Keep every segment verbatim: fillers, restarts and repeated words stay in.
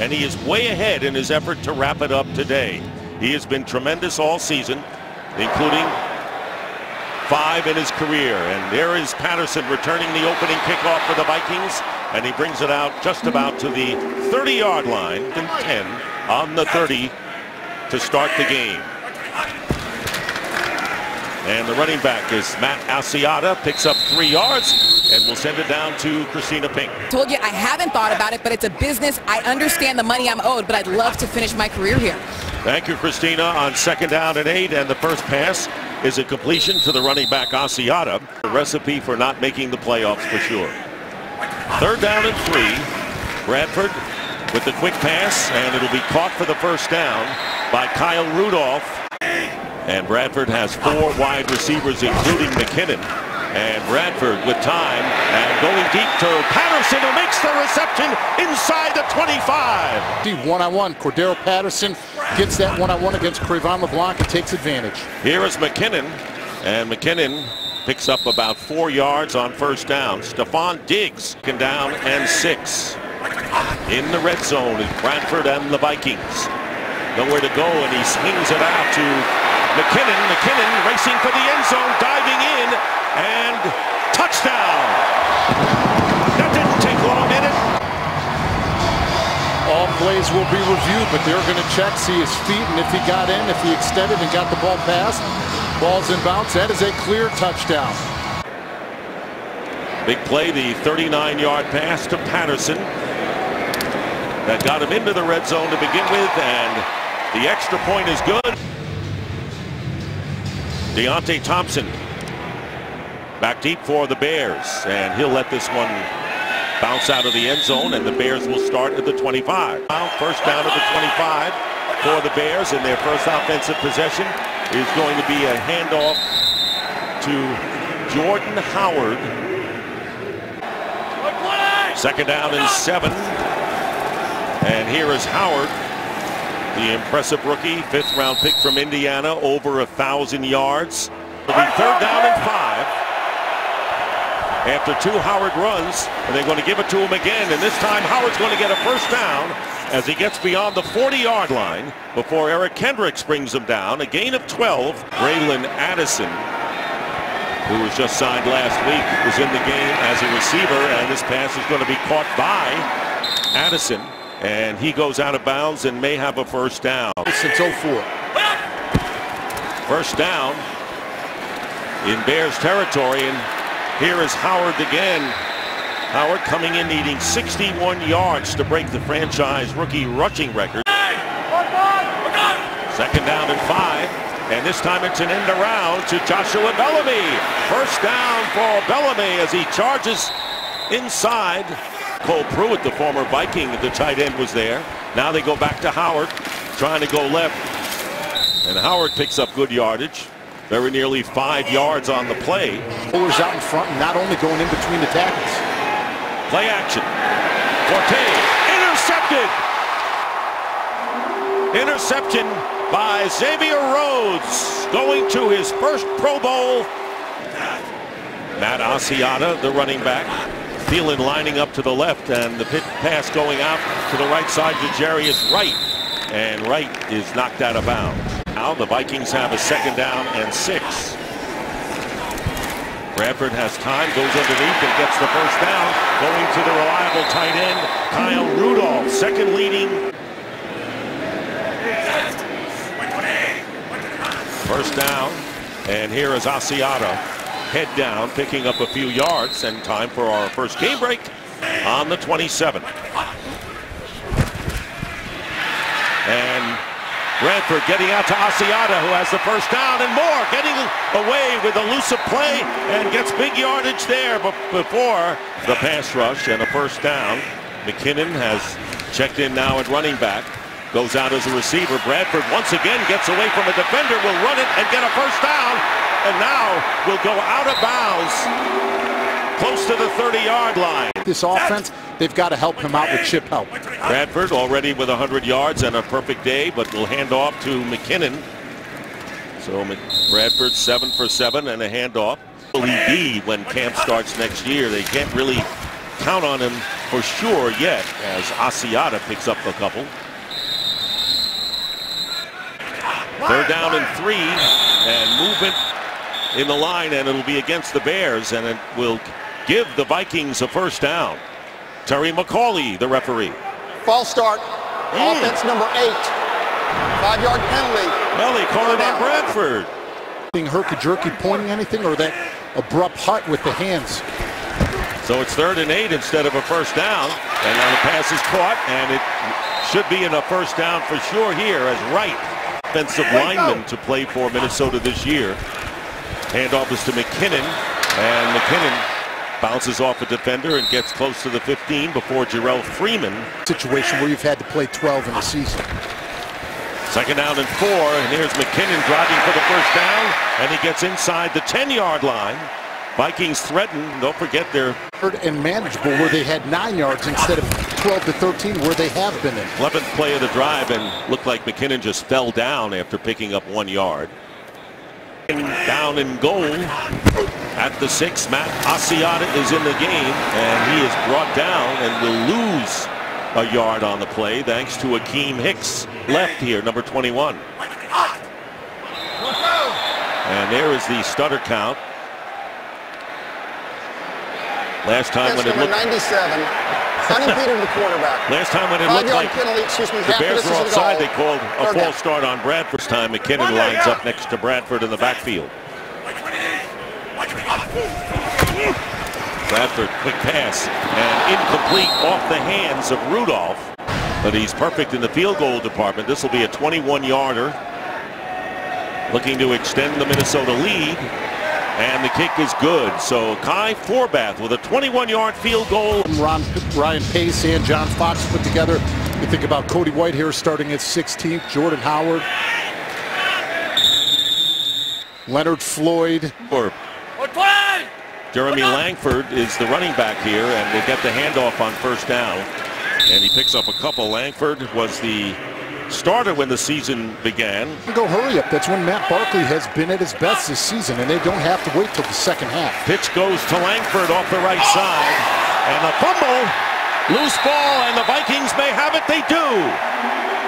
and he is way ahead in his effort to wrap it up today. He has been tremendous all season, including five in his career. And there is Patterson returning the opening kickoff for the Vikings, and he brings it out just about to the thirty-yard line, and ten on the thirty to start the game. And the running back is Matt Asiata, picks up three yards, and we'll send it down to Christina Pink. Told you I haven't thought about it, but it's a business. I understand the money I'm owed, but I'd love to finish my career here. Thank you, Christina. On second down and eight, and the first pass is a completion to the running back Asiata. A recipe for not making the playoffs for sure. Third down and three. Bradford with the quick pass, and it'll be caught for the first down by Kyle Rudolph. And Bradford has four wide receivers, including McKinnon. And Bradford with time, and going deep to Patterson, who makes the reception inside the twenty-five. One-on-one, Cordarrelle Patterson gets that one-on-one against Cre'Von LeBlanc and takes advantage. Here is McKinnon, and McKinnon picks up about four yards on first down. Stephon Diggs can down and six. In the red zone is Bradford and the Vikings. Nowhere to go, and he swings it out to McKinnon. McKinnon racing for the end zone, diving in, and touchdown! That didn't take long, did it? All plays will be reviewed, but they're going to check, see his feet, and if he got in, if he extended and got the ball past, ball's in bounds. That is a clear touchdown. Big play, the thirty-nine-yard pass to Patterson. That got him into the red zone to begin with, and the extra point is good. Deontay Thompson back deep for the Bears, and he'll let this one bounce out of the end zone, and the Bears will start at the twenty-five. First down at the twenty-five for the Bears, and their first offensive possession is going to be a handoff to Jordan Howard. Second down and seven, and here is Howard. The impressive rookie, fifth round pick from Indiana, over a thousand yards. It'll be third down and five. After two Howard runs, and they're going to give it to him again, and this time Howard's going to get a first down as he gets beyond the forty-yard line before Eric Kendricks brings him down. A gain of twelve. Bralon Addison, who was just signed last week, was in the game as a receiver, and this pass is going to be caught by Addison. And he goes out of bounds and may have a first down. Since oh four. First down in Bears territory, and here is Howard again. Howard coming in needing sixty-one yards to break the franchise rookie rushing record. Second down and five, and this time it's an end around to Joshua Bellamy. First down for Bellamy as he charges inside. Cole Pruitt, the former Viking, the tight end, was there. Now they go back to Howard, trying to go left. And Howard picks up good yardage. Very nearly five yards on the play. Fuller's out in front, and not only going in between the tackles. Play action. Forte, intercepted. Interception by Xavier Rhodes, going to his first Pro Bowl. Matt Asiata, the running back. Thielen lining up to the left, and the pit pass going out to the right side to Jarius Wright, and Wright is knocked out of bounds. Now the Vikings have a second down and six. Bradford has time, goes underneath and gets the first down, going to the reliable tight end Kyle Rudolph, second leading. First down, and here is Asiata. Head down, picking up a few yards, and time for our first game break on the twenty-seven. And Bradford getting out to Asiata, who has the first down, and Moore getting away with elusive play and gets big yardage there before the pass rush and a first down. McKinnon has checked in now at running back, goes out as a receiver. Bradford once again gets away from a defender, will run it and get a first down. And now will go out of bounds close to the thirty-yard line. This offense, they've got to help him out with chip help. Bradford already with one hundred yards and a perfect day, but will hand off to McKinnon. So Bradford seven for seven and a handoff. Will he be when camp starts next year? They can't really count on him for sure yet, as Asiata picks up a couple. They're down in three, and movement in the line, and it'll be against the Bears, and it will give the Vikings a first down. Terry McCauley, the referee. False start. Mm. Offense number eight. Five-yard penalty. Well, they call it on Bradford. Herky-jerky pointing anything, or that abrupt hut with the hands. So it's third and eight instead of a first down, and now the pass is caught, and it should be in a first down for sure here, as Wright, offensive lineman to play for Minnesota this year. Handoff is to McKinnon, and McKinnon bounces off a defender and gets close to the fifteen before Jerrell Freeman. Situation where you've had to play twelve in the season. Second down and four, and here's McKinnon driving for the first down, and he gets inside the ten-yard line. Vikings threaten. Don't forget their third and manageable, where they had nine yards instead of twelve to thirteen, where they have been in. eleventh play of the drive, and looked like McKinnon just fell down after picking up one yard. Down in goal at the six. Matt Asiata is in the game, and he is brought down and will lose a yard on the play thanks to Akiem Hicks, left here, number twenty-one. And there is the stutter count. Last time when it looked ninety-seven. Sonny Peter, the quarterback. Last time when it looked like penalty, excuse me, the Bears were offside, they called a false start on Bradford. This time McKinnon lines up next to Bradford in the backfield. Bradford, quick pass, and incomplete off the hands of Rudolph. But he's perfect in the field goal department. This will be a twenty-one-yarder. Looking to extend the Minnesota lead. And the kick is good. So Kai Forbath with a twenty-one-yard field goal. Ron, Ryan Pace and John Fox put together. You think about Cody Whitehair starting at sixteenth. Jordan Howard. Leonard Floyd. Or Jeremy Langford is the running back here, and they get the handoff on first down. And he picks up a couple. Langford was the starter when the season began. Go hurry up. That's when Matt Barkley has been at his best this season, and they don't have to wait till the second half. Pitch goes to Langford off the right side, and a fumble, loose ball, and the Vikings may have it. They do.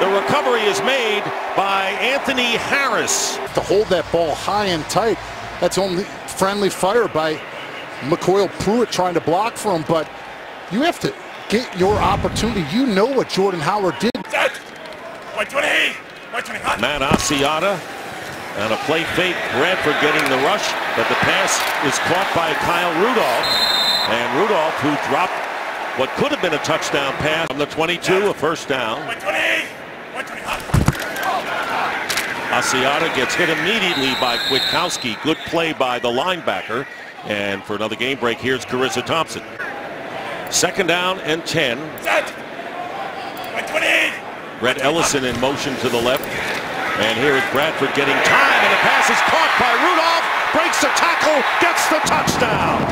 The recovery is made by Anthony Harris. To hold that ball high and tight, that's only friendly fire by MyCole Pruitt trying to block for him, but you have to get your opportunity. You know what Jordan Howard did. Matt Asiata and a play fake. Bradford getting the rush, but the pass is caught by Kyle Rudolph. And Rudolph, who dropped what could have been a touchdown pass from the twenty-two, a first down. Asiata gets hit immediately by Kwiatkowski. Good play by the linebacker. And for another game break, here's Carissa Thompson. Second down and ten. Brett Ellison in motion to the left, and here is Bradford getting time, and the pass is caught by Rudolph, breaks the tackle, gets the touchdown.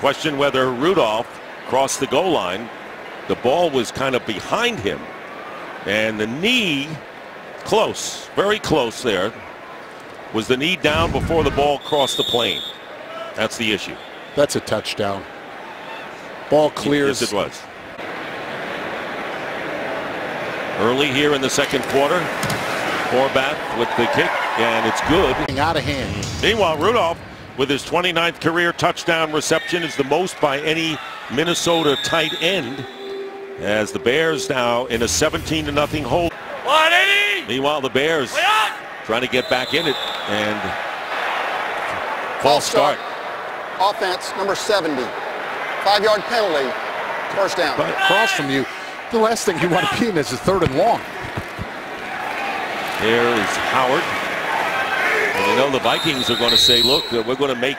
Question whether Rudolph crossed the goal line. The ball was kind of behind him, and the knee, close, very close there, was the knee down before the ball crossed the plane. That's the issue. That's a touchdown. Ball clears. Yes, it was. Early here in the second quarter, Forbath with the kick, and it's good. Out of hand. Meanwhile, Rudolph with his twenty-ninth career touchdown reception is the most by any Minnesota tight end, as the Bears now in a seventeen to nothing hole. Meanwhile, the Bears trying to get back in it, and false start. Offense number seventy. Five-yard penalty. First down. But across from you. The last thing you want to be in is a third and long. Here is Howard. And you know the Vikings are going to say, look, we're going to make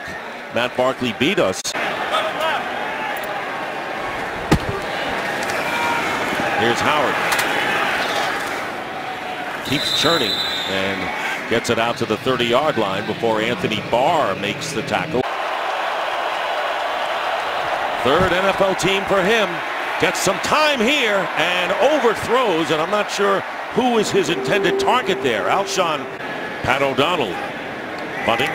Matt Barkley beat us. Here's Howard. Keeps churning and gets it out to the thirty-yard line before Anthony Barr makes the tackle. Third N F L team for him. Gets some time here and overthrows, and I'm not sure who is his intended target there. Alshon, Pat O'Donnell punting,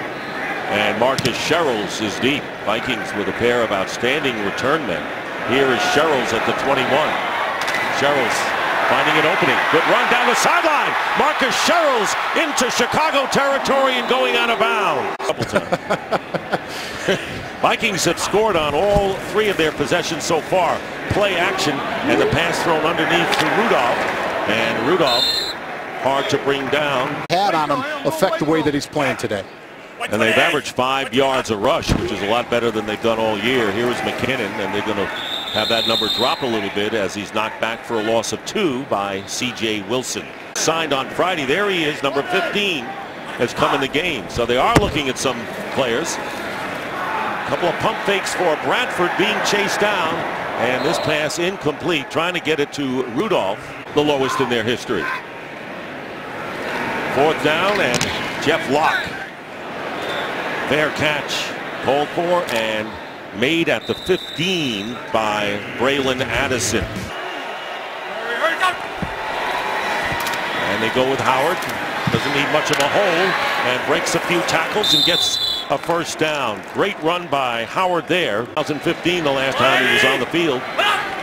and Marcus Sherels is deep. Vikings with a pair of outstanding return men. Here is Sherels at the twenty-one. Sherels finding an opening. Good run down the sideline. Marcus Sherels into Chicago territory and going out of bounds. Vikings have scored on all three of their possessions so far. Play action and the pass thrown underneath to Rudolph. And Rudolph hard to bring down. Had on him affect the way that he's playing today. And they've averaged five yards a rush, which is a lot better than they've done all year. Here is McKinnon, and they're going to have that number drop a little bit as he's knocked back for a loss of two by C J. Wilson. Signed on Friday. There he is, number fifteen, has come in the game. So they are looking at some players. A couple of pump fakes for Bradford being chased down. And this pass incomplete, trying to get it to Rudolph, the lowest in their history. Fourth down, and Jeff Locke. Fair catch called for and made at the fifteen by Bralon Addison. And they go with Howard. Doesn't need much of a hole and breaks a few tackles and gets a first down. Great run by Howard there. twenty fifteen, the last time he was on the field.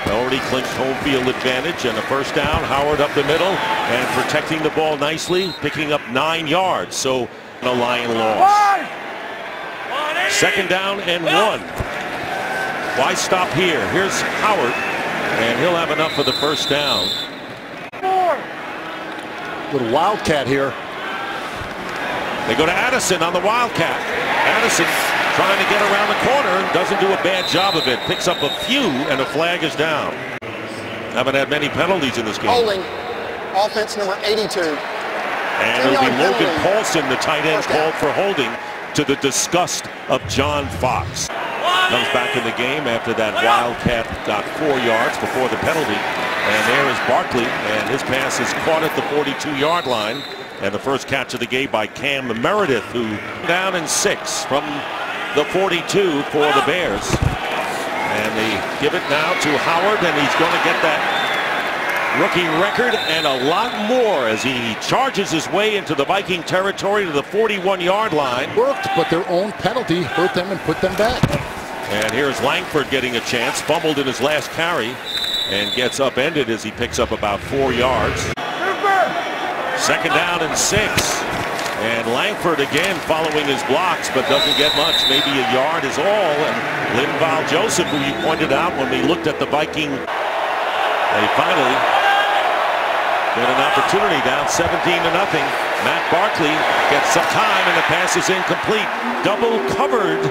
Already clinched home field advantage and a first down. Howard up the middle and protecting the ball nicely, picking up nine yards. So a Lion loss. Second down and one. Why stop here? Here's Howard, and he'll have enough for the first down. Little Wildcat here. They go to Addison on the Wildcat. Addison trying to get around the corner, doesn't do a bad job of it. Picks up a few, and a flag is down. Haven't had many penalties in this game. Holding, offense number eighty-two. And it'll be Logan Paulson, the tight end, called for holding, to the disgust of John Fox. Comes back in the game after that Wildcat got four yards before the penalty. And there is Barkley, and his pass is caught at the forty-two yard line. And the first catch of the game by Cam Meredith, who down in six from the forty-two for the Bears. And they give it now to Howard, and he's going to get that rookie record and a lot more as he charges his way into the Viking territory to the forty-one yard line. Worked, but their own penalty hurt them and put them back. And here's Langford getting a chance. Fumbled in his last carry and gets upended as he picks up about four yards. Second down and six. And Langford again following his blocks, but doesn't get much. Maybe a yard is all. And Linval Joseph, who you pointed out when we looked at the Viking, they finally get an opportunity, down seventeen to nothing. Matt Barkley gets some time and the pass is incomplete. Double covered.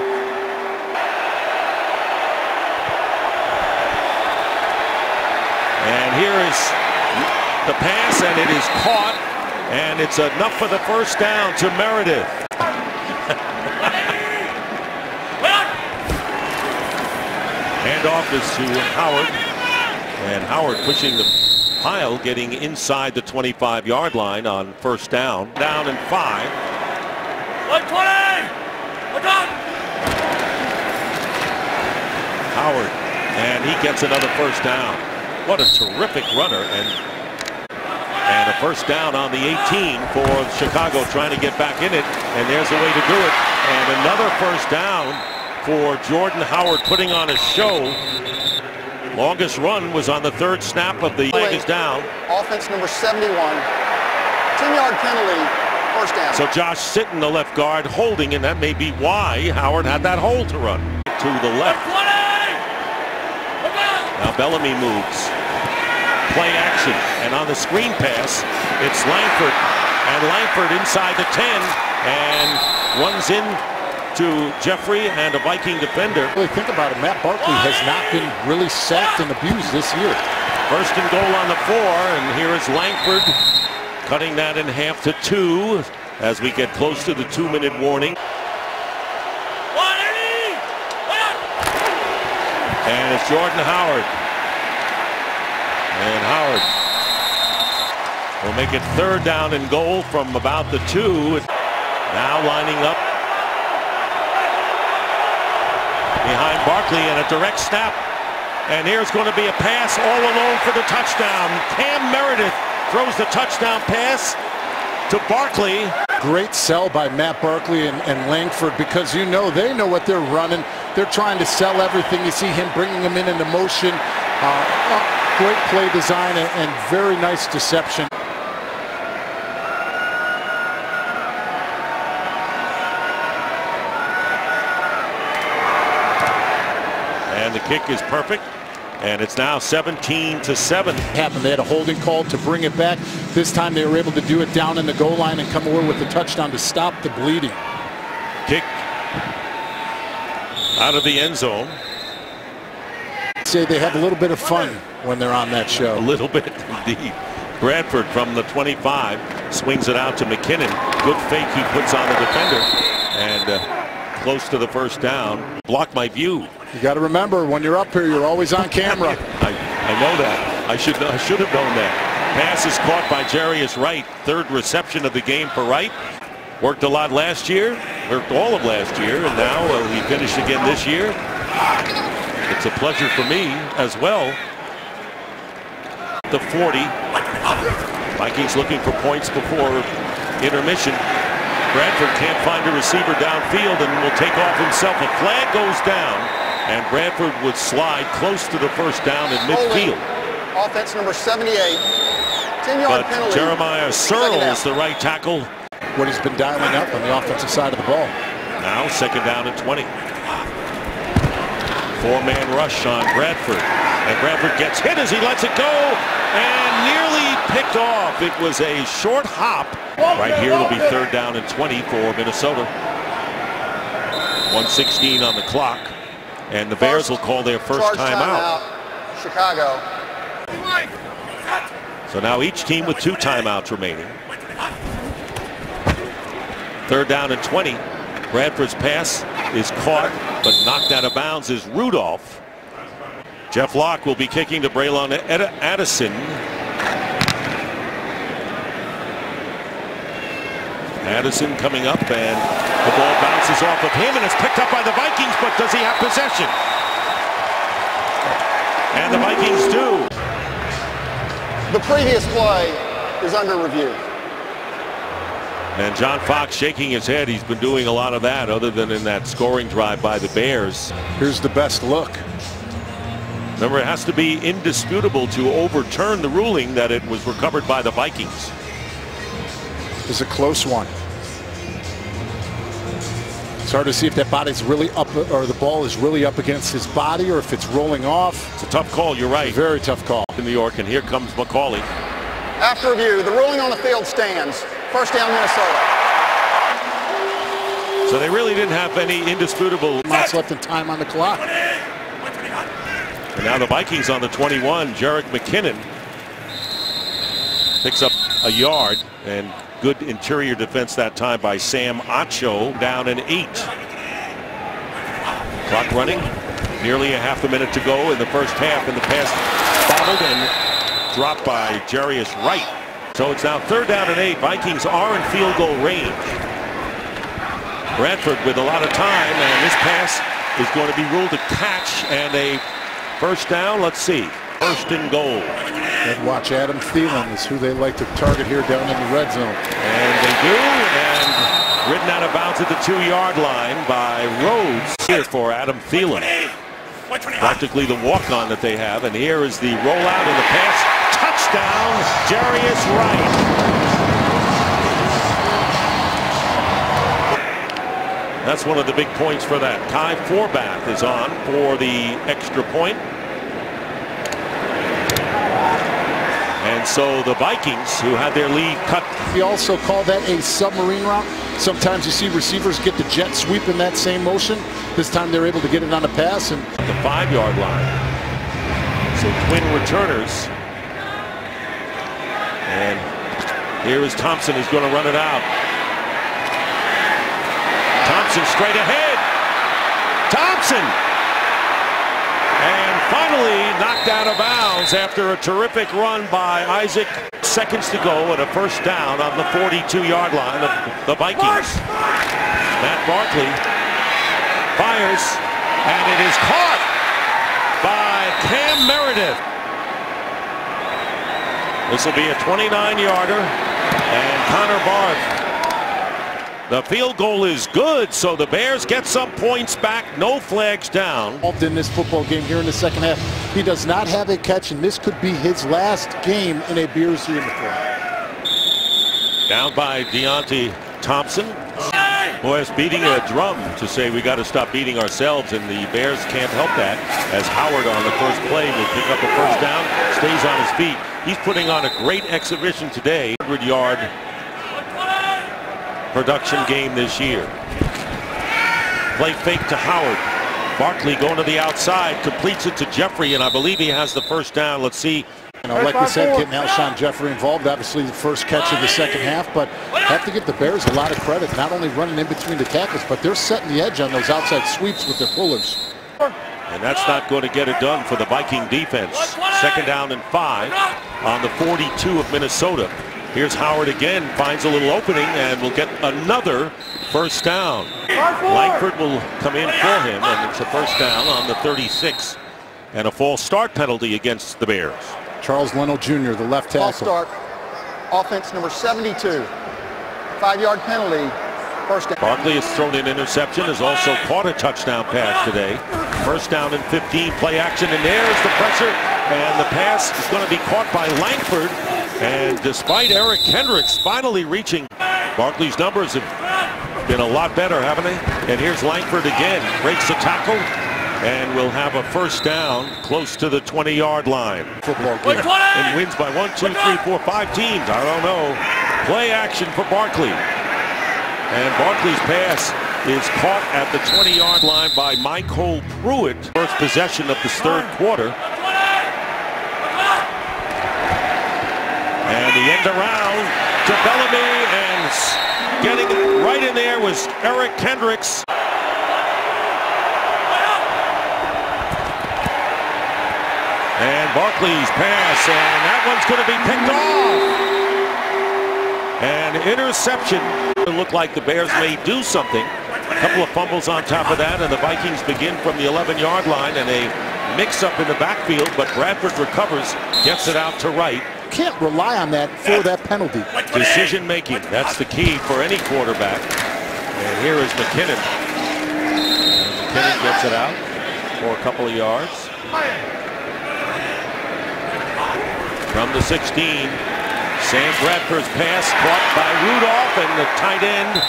And here is the pass, and it is caught, and it's enough for the first down to Meredith. Handoff is to Howard, and Howard pushing the pile, getting inside the twenty-five yard line on first down. Down and five. one twenty! Howard, and he gets another first down. What a terrific runner. And, and a first down on the eighteen for Chicago, trying to get back in it. And there's a way to do it. And another first down for Jordan Howard, putting on a show. Longest run was on the third snap of the leg is down. Offense number seventy-one. ten yard penalty, first down. So Josh Sitton, the left guard, holding, and that may be why Howard had that hole to run. To the left. Now Bellamy moves. Play action, and on the screen pass, it's Langford. And Langford inside the ten, and runs in to Jeffrey and a Viking defender. Really think about it, Matt Barkley has not been really sacked and abused this year. First and goal on the four, and here is Langford cutting that in half to two as we get close to the two minute warning. And it's Jordan Howard. And Howard will make it third down and goal from about the two. Now lining up behind Barkley, and a direct snap, and here's going to be a pass all alone for the touchdown. Cam Meredith throws the touchdown pass to Barkley. Great sell by Matt Barkley and, and Langford, because you know they know what they're running. They're trying to sell everything. You see him bringing him in into motion. Uh, great play design and, and very nice deception. And the kick is perfect. And it's now seventeen to seven. Happened. They had a holding call to bring it back. This time they were able to do it down in the goal line and come away with a touchdown to stop the bleeding. Kick out of the end zone. Say they have a little bit of fun when they're on that show. A little bit indeed. Bradford from the twenty-five swings it out to McKinnon. Good fake he puts on the defender. And uh, close to the first down. Block my view. You got to remember, when you're up here, you're always on camera. I, I know that. I should I should have known that. Pass is caught by Jarius Wright. Third reception of the game for Wright. Worked a lot last year. Worked all of last year, and now uh, he finished again this year. It's a pleasure for me as well. The forty. Vikings looking for points before intermission. Bradford can't find a receiver downfield and will take off himself. A flag goes down. And Bradford would slide close to the first down in midfield. Offense number seventy-eight. ten-yard penalty. Jeremiah Sherels, the right tackle. What he's been dialing up on the offensive side of the ball. Now second down and twenty. Four-man rush on Bradford. And Bradford gets hit as he lets it go. And nearly picked off. It was a short hop. Right here it'll be third down and twenty for Minnesota. one sixteen on the clock. And the Bears will call their first timeout. Chicago. So now each team with two timeouts remaining. Third down and twenty. Bradford's pass is caught but knocked out of bounds is Rudolph. Jeff Locke will be kicking to Bralon Addison. Addison coming up, and the ball bounces off of him and is picked up by the Vikings, but does he have possession? And the Vikings do. The previous play is under review. And John Fox shaking his head. He's been doing a lot of that other than in that scoring drive by the Bears. Here's the best look. Remember, it has to be indisputable to overturn the ruling that it was recovered by the Vikings. Is a close one. It's hard to see if that body's really up, or the ball is really up against his body, or if it's rolling off. It's a tough call. You're right. Very tough call in New York. And here comes McCauley. After review, the ruling on the field stands. First down, Minnesota. So they really didn't have any indisputable. Minutes left in time on the clock. And now the Vikings on the twenty-one. Jerick McKinnon picks up a yard. And good interior defense that time by Sam Acho. Down an eight. Clock running. Nearly a half a minute to go in the first half, and the pass bobbled and dropped by Jarius Wright. So it's now third down and eight. Vikings are in field goal range. Bradford with a lot of time, and this pass is going to be ruled a catch and a first down. Let's see. First and goal. And watch, Adam Thielen is who they like to target here down in the red zone. And they do, and ridden out of bounds at the two-yard line by Rhodes. Here for Adam Thielen. Practically the walk-on that they have, and here is the rollout and the pass. Touchdown, Jarius Wright. That's one of the big points for that. Kai Forbath is on for the extra point. And so the Vikings, who had their lead cut. We also call that a submarine route. Sometimes you see receivers get the jet sweep in that same motion. This time they're able to get it on a pass. And the five-yard line. So twin returners. And here is Thompson, who's going to run it out. Thompson straight ahead. Thompson! And finally knocked out of bounds after a terrific run by Isaac. Seconds to go and a first down on the forty-two-yard line of the Vikings. Marsh! Matt Barkley fires, and it is caught by Cam Meredith. This will be a twenty-nine-yarder. and Connor Barth. The field goal is good, so the Bears get some points back. No flags down. In this football game here in the second half, he does not have a catch, and this could be his last game in a Bears uniform. Down by Deontay Thompson. Boy, it's beating a drum to say we got to stop beating ourselves, and the Bears can't help that, as Howard on the first play will pick up a first down, stays on his feet. He's putting on a great exhibition today. hundred yard production game this year. Play fake to Howard. Barkley going to the outside, completes it to Jeffrey, and I believe he has the first down. Let's see. You know, like we said, getting Alshon Jeffery involved, obviously the first catch of the second half, but have to give the Bears a lot of credit, not only running in between the tackles, but they're setting the edge on those outside sweeps with their pullers. And that's not going to get it done for the Viking defense. Second down and five on the forty-two of Minnesota. Here's Howard again, finds a little opening, and will get another first down. Langford will come in for him, and it's a first down on the thirty-six, and a false start penalty against the Bears. Charles Leno Junior, the left tackle. False start, offense number seventy-two, five-yard penalty, first down. Barkley has thrown an interception, has also caught a touchdown pass today. First down and fifteen, play action, and there's the pressure, and the pass is going to be caught by Langford, and despite Eric Kendricks finally reaching, Barkley's numbers have been a lot better, haven't they? And here's Langford again, breaks the tackle, and we'll have a first down close to the twenty yard line. Football game. And wins by one, two, three, four, five teams. I don't know. Play action for Barkley. And Barkley's pass is caught at the twenty yard line by MyCole Pruitt. First possession of this third quarter. And the end around to Bellamy, and getting right in there was Eric Kendricks. And Barkley's pass, and that one's going to be picked off. An interception. It looked like the Bears may do something. A couple of fumbles on top of that, and the Vikings begin from the eleven yard line, and a mix-up in the backfield, but Bradford recovers, gets it out to Wright. Can't rely on that for that penalty. Decision-making, that's the key for any quarterback. And here is McKinnon. McKinnon gets it out for a couple of yards. From the sixteen, Sam Bradford's pass caught by Rudolph, and the tight end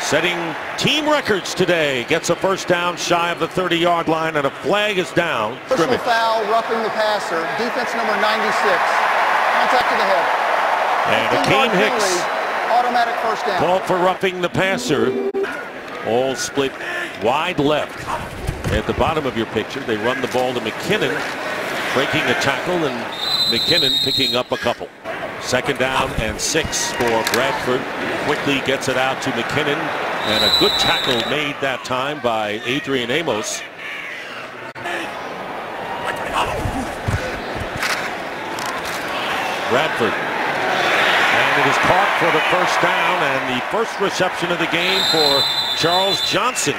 setting team records today. Gets a first down shy of the thirty yard line, and a flag is down. Personal foul, roughing the passer, defense number ninety-six. Contact to the head. And Akiem Hicks, automatic first down. Called for roughing the passer. All split wide left. At the bottom of your picture, they run the ball to McKinnon, breaking a tackle, and McKinnon picking up a couple. Second down and six for Bradford. Quickly gets it out to McKinnon, and a good tackle made that time by Adrian Amos. Bradford, and it is caught for the first down, and the first reception of the game for Charles Johnson,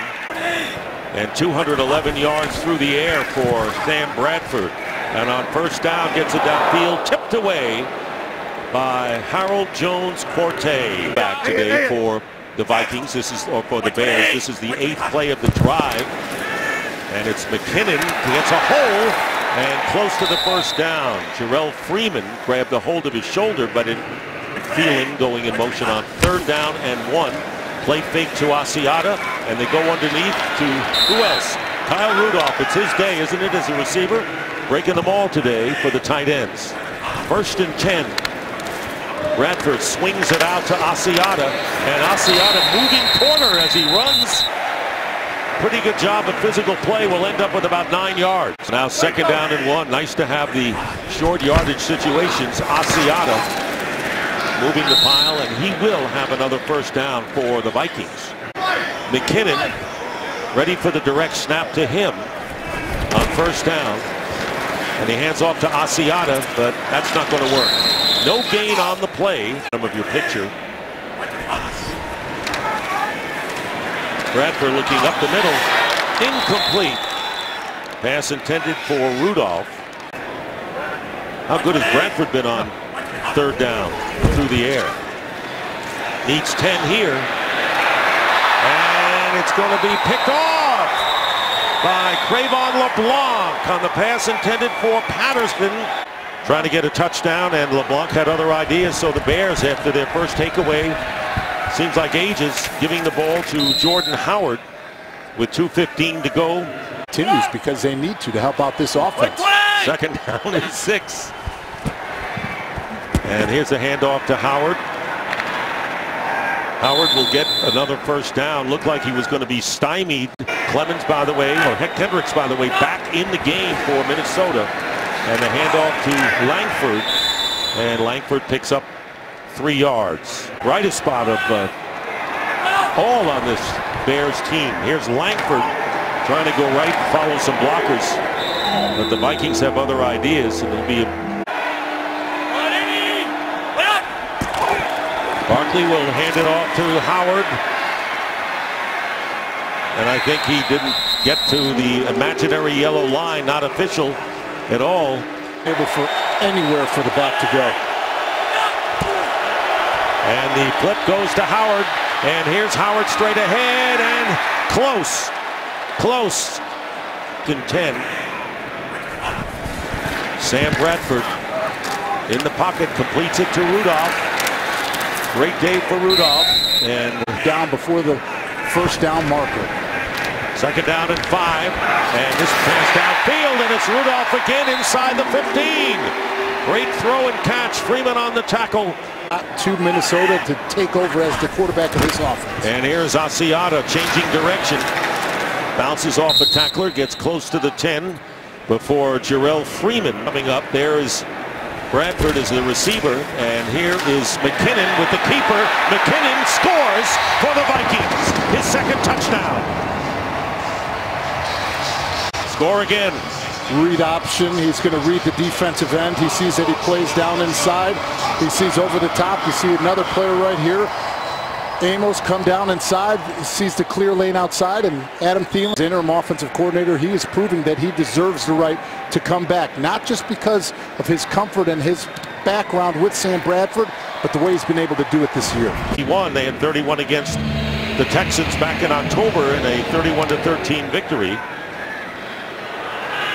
and two hundred eleven yards through the air for Sam Bradford. And on first down, gets it downfield, tipped away by Harold Jones-Cortez. Back today for the Vikings. This is, or for the Bears. This is the eighth play of the drive, and it's McKinnon gets a hole and close to the first down. Jerrell Freeman grabbed a hold of his shoulder, but it Thielen going in motion on third down and one. Play fake to Asiata, and they go underneath to who else? Kyle Rudolph. It's his day, isn't it, as a receiver? Breaking them all today for the tight ends. First and ten. Bradford swings it out to Asiata, and Asiata moving corner as he runs. Pretty good job of physical play. Will end up with about nine yards. Now second down and one. Nice to have the short yardage situations. Asiata moving the pile, and he will have another first down for the Vikings. McKinnon ready for the direct snap to him on first down. And he hands off to Asiata, but that's not going to work. No gain on the play. Bottom of your picture. Bradford looking up the middle. Incomplete. Pass intended for Rudolph. How good has Bradford been on third down? through the air. Needs ten here. And it's going to be picked off by Cre'Von LeBlanc on the pass intended for Patterson. Trying to get a touchdown, and LeBlanc had other ideas, so the Bears, after their first takeaway, seems like ages, giving the ball to Jordan Howard with two fifteen to go. Continues because they need to to help out this offense. Second down and six. And here's a handoff to Howard. Howard will get another first down. Looked like he was going to be stymied. Clemens, by the way, or Heck Kendricks, by the way, back in the game for Minnesota. And the handoff to Langford. And Langford picks up three yards. Brightest spot of uh, all on this Bears team. Here's Langford trying to go right, follow some blockers. But the Vikings have other ideas, and it'll be a Barkley will hand it off to Howard. And I think he didn't get to the imaginary yellow line, not official at all. Able for anywhere for the back to go. And the flip goes to Howard. And here's Howard straight ahead and close. Close. Contend. Sam Bradford in the pocket completes it to Rudolph. Great day for Rudolph, and down before the first down marker. Second down and five, and this pass downfield, and it's Rudolph again inside the fifteen. Great throw and catch. Freeman on the tackle. To Minnesota to take over as the quarterback of this offense. And here's Asiata changing direction. Bounces off a tackler, gets close to the ten before Jerrell Freeman coming up. There is Bradford is the receiver, and here is McKinnon with the keeper. McKinnon scores for the Vikings. His second touchdown. Score again. Read option. He's going to read the defensive end. He sees that he plays down inside. He sees over the top. You see another player right here. Amos come down inside. He sees the clear lane outside, and Adam Thielen, interim offensive coordinator, he is proving that he deserves the right to come back, not just because of his comfort and his background with Sam Bradford, but the way he's been able to do it this year. He won. They had thirty-one against the Texans back in October in a thirty-one to thirteen victory.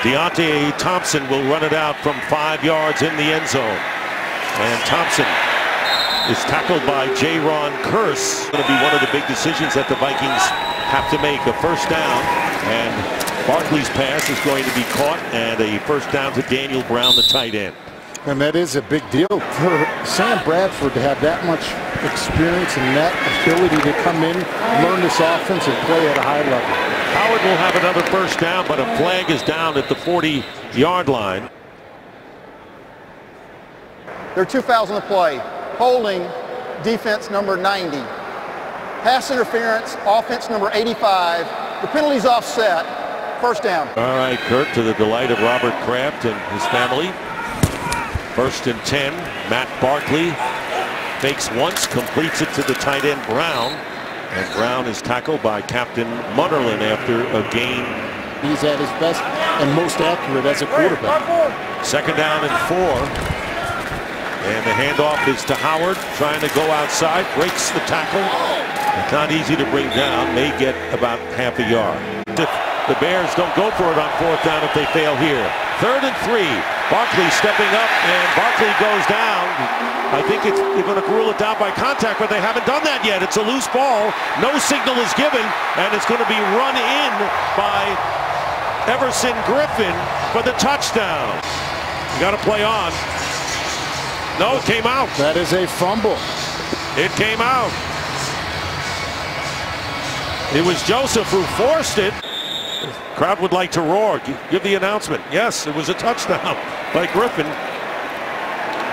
Deontay Thompson will run it out from five yards in the end zone, and Thompson is tackled by Jaron Curse. Going to be one of the big decisions that the Vikings have to make. A first down, and Barkley's pass is going to be caught, and a first down to Daniel Brown, the tight end. And that is a big deal for Sam Bradford to have that much experience and that ability to come in, learn this offense, and play at a high level. Howard will have another first down, but a flag is down at the forty-yard line. There are two fouls on the play. Holding, defense number ninety. Pass interference, offense number eighty-five. The penalty's offset. First down. All right, Kirk, to the delight of Robert Kraft and his family. First and ten. Matt Barkley fakes once, completes it to the tight end Brown. And Brown is tackled by Captain Munderlin after a gain. He's at his best and most accurate as a quarterback. Second down and four. And the handoff is to Howard, trying to go outside, breaks the tackle. It's not easy to bring down, may get about half a yard. If the Bears don't go for it on fourth down if they fail here. Third and three, Barkley stepping up, and Barkley goes down. I think it's, they're going to rule it down by contact, but they haven't done that yet. It's a loose ball, no signal is given, and it's going to be run in by Everson Griffin for the touchdown. You got to play on. No, it came out. That is a fumble. It came out. It was Joseph who forced it. Crowd would like to roar. Give the announcement. Yes, it was a touchdown by Griffin.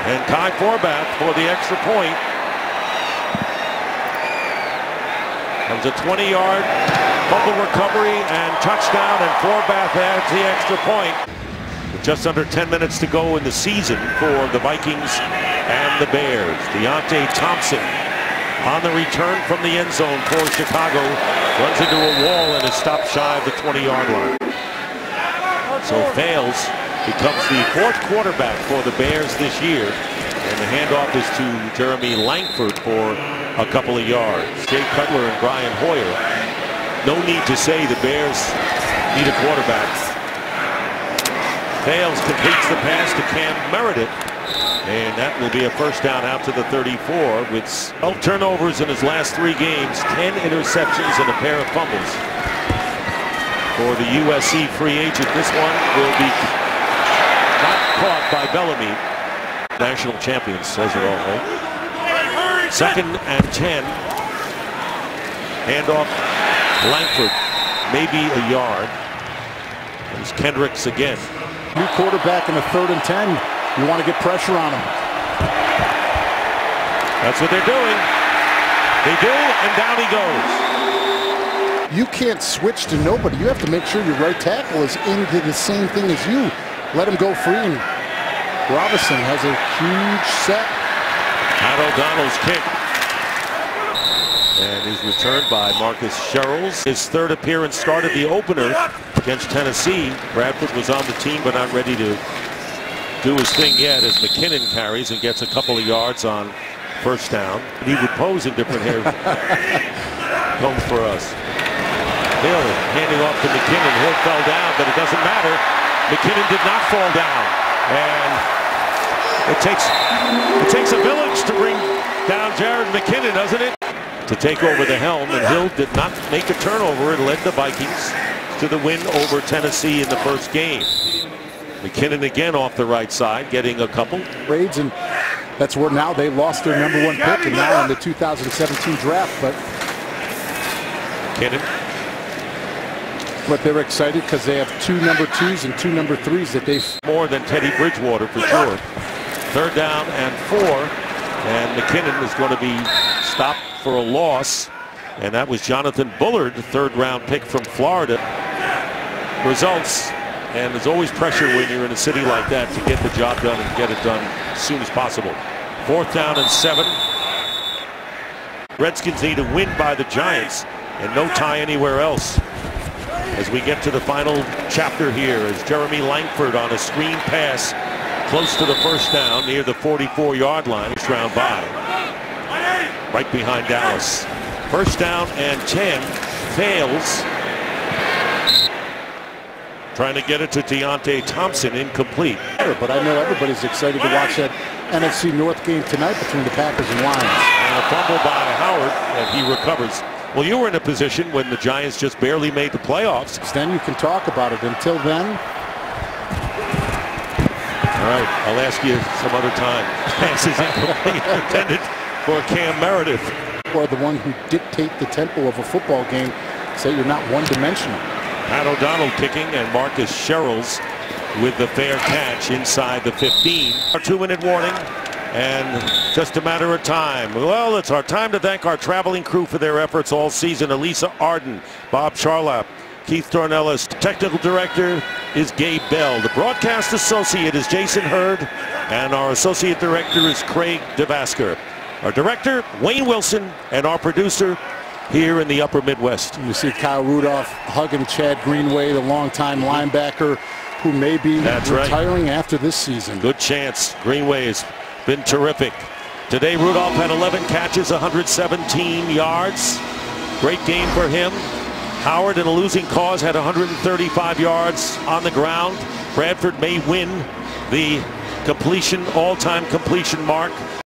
And Kai Forbath for the extra point. That was a twenty-yard fumble recovery and touchdown, and Forbath adds the extra point. Just under ten minutes to go in the season for the Vikings and the Bears. Deontay Thompson on the return from the end zone for Chicago. Runs into a wall and is stopped shy of the twenty-yard line. So Fails becomes the fourth quarterback for the Bears this year. And the handoff is to Jeremy Langford for a couple of yards. Jay Cutler and Brian Hoyer. No need to say the Bears need a quarterback. Fails, completes the pass to Cam Meredith. And that will be a first down out to the thirty-four with twelve turnovers in his last three games, ten interceptions and a pair of fumbles. For the U S C free agent, this one will be not caught by Bellamy. National champions, says it all, right? Second and ten. Handoff, Langford, maybe a yard. There's Kendricks again. New quarterback in a third and ten. You want to get pressure on them. That's what they're doing. They do, and down he goes. You can't switch to nobody. You have to make sure your right tackle is into the same thing as you. Let him go free. And Robinson has a huge set. Pat O'Donnell's kick. And is returned by Marcus Sherels. His third appearance started the opener against Tennessee. Bradford was on the team, but not ready to do his thing yet, as McKinnon carries and gets a couple of yards on first down. He would pose in different hairs. Come for us. Hill handing off to McKinnon. Hill fell down, but it doesn't matter. McKinnon did not fall down. And it takes it takes a village to bring down Jared McKinnon, doesn't it? To take over the helm, and Hill did not make a turnover and led the Vikings to the win over Tennessee in the first game. McKinnon again off the right side, getting a couple. Raids, and that's where now they lost their number one pick, and now in the two thousand seventeen draft, but McKinnon. But they're excited because they have two number twos and two number threes that they've more than Teddy Bridgewater for sure. Third down and four, and McKinnon is going to be stopped for a loss, and that was Jonathan Bullard, third round pick from Florida. Results. And there's always pressure when you're in a city like that to get the job done and get it done as soon as possible. Fourth down and seven. Redskins need a win by the Giants and no tie anywhere else. As we get to the final chapter here, as Jeremy Langford on a screen pass close to the first down near the forty-four yard line. First round by. Right behind Dallas. First down and ten. Fails. Trying to get it to Deontay Thompson, incomplete. But I know everybody's excited to watch that N F C North game tonight between the Packers and Lions. And a fumble by Howard, and he recovers. Well, you were in a position when the Giants just barely made the playoffs. Then you can talk about it. Until then. All right, I'll ask you some other time. Passes incomplete, intended for Cam Meredith. Or the one who dictate the tempo of a football game, so you're not one-dimensional. Pat O'Donnell kicking, and Marcus Sherels with the fair catch inside the fifteen. Our two-minute warning, and just a matter of time. Well, it's our time to thank our traveling crew for their efforts all season. Elisa Arden, Bob Charlap, Keith Dornelis. Technical director is Gabe Bell. The broadcast associate is Jason Hurd, and our associate director is Craig DeVasker. Our director, Wayne Wilson, and our producer, here in the upper Midwest. You see Kyle Rudolph hugging Chad Greenway, the longtime linebacker who may be That's retiring right. after this season. Good chance. Greenway has been terrific. Today Rudolph had eleven catches, one hundred seventeen yards. Great game for him. Howard in a losing cause had one hundred thirty-five yards on the ground. Bradford may win the completion, all-time completion mark.